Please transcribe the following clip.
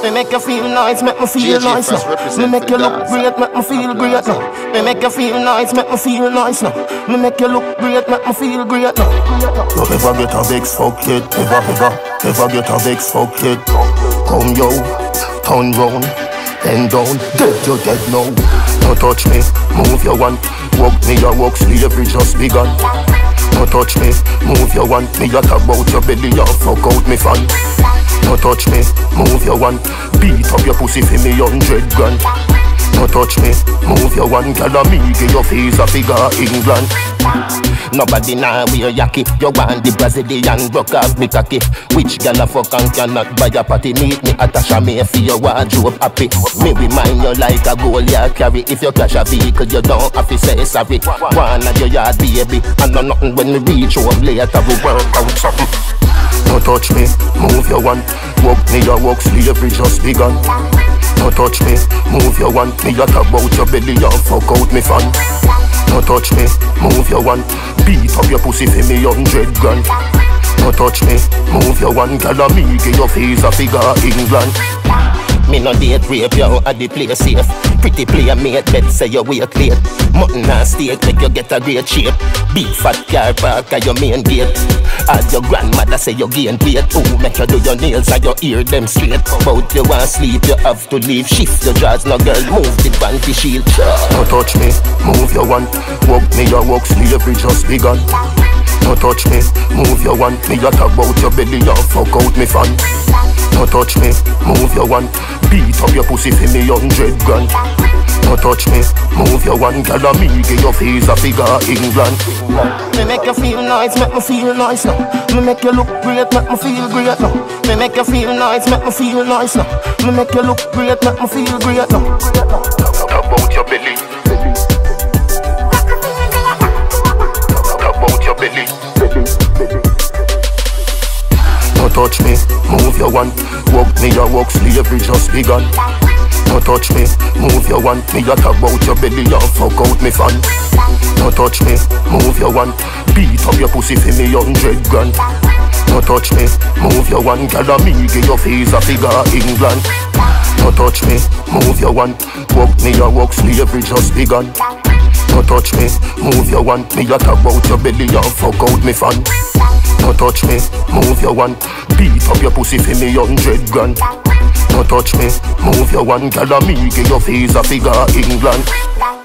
They make you feel nice, make me feel nice now. They make you look great, make me feel great now. They make you feel nice, make me feel nice now. They make you look great, make me feel great now. Don't ever get a vex for kid, never, ever, never get a vex for kid. Come yo, turn round, and down, dead you dead now. Don't touch me, move your one, walk me your walk, slavery just begun. Don't touch me, move your one, me at about your belly, you fuck out me fan. Don't touch me, move your one, beat up your pussy for me 100 grand. Don't touch me, move your one, tell me give your face a figure England. Nobody now wear yaki, you want the Brazilian broke off me cocky. Which girl a fuck and cannot buy a party? Meet me at a Shamir for your wardrobe happy. Me remind you like a goal you carry. If you crash a vehicle you don't have to say sorry. One at your yard baby, and no nothing when we reach home later we work out something. Don't touch me, move your one, walk me your walk, slavery just begun. Don't touch me, move your one, me at about your belly, you fuck out me fan. Don't touch me, move your one, beat up your pussy for me 100 grand. Don't touch me, move your one, tell me give your face a figure England. Me no date rape, you at the place safe. Pretty player mate, bet say you wake late. Mutton and steak make you get a great shape. Big fat car park at your main gate. As your grandmother say you gain weight. Ooh, make you do your nails and you hear them straight. Bout you want sleep, you have to leave. Shift your jaws, no girl, move the panty shield. Don't touch me, move your one, walk me your walk, slavery just begun. Don't touch me, move your one, me you talk about your belly, you fuck out me fan. Don't touch me, move your one, beat up your pussy for me 100 grand. Don't touch me, move your one, tell me give your face a figure England. Me make you feel nice, make me feel nice now. Me make you look great, make me feel great now. Me make you feel nice, make me feel nice now. Me make you look great, make me feel great now. Talk about your belly. Talk about your belly. Don't touch me, move your one, walk me your walk, slavery just begun. Don't touch me, move your one, me at about your belly, you fuck out me fan. Don't touch me, move your one, beat up your pussy for me 100 grand. Don't touch me, move your one, tell me give your face a figure England. Don't touch me, move your one, walk me your walk, slavery just begun. Don't touch me, move your one, me at about your belly, you fuck out me fan. Don't touch me, move your one, beat up your pussy for me 100 grand. Don't touch me, move your one, tell me give your face a figure England.